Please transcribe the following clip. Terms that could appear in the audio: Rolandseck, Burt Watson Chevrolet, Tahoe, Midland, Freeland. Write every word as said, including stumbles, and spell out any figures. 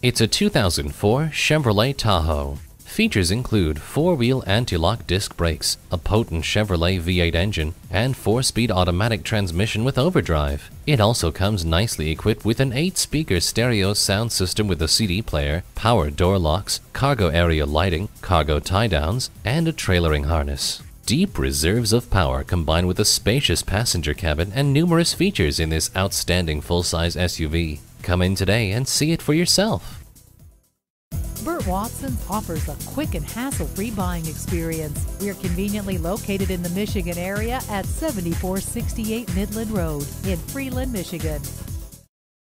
It's a two thousand four Chevrolet Tahoe. Features include four-wheel anti-lock disc brakes, a potent Chevrolet V eight engine, and four-speed automatic transmission with overdrive. It also comes nicely equipped with an eight-speaker stereo sound system with a C D player, power door locks, cargo area lighting, cargo tie-downs, and a trailering harness. Deep reserves of power combine with a spacious passenger cabin and numerous features in this outstanding full-size S U V. Come in today and see it for yourself. Burt Watson offers a quick and hassle-free buying experience. We are conveniently located in the Michigan area at seventy-four sixty-eight Midland Road in Freeland, Michigan.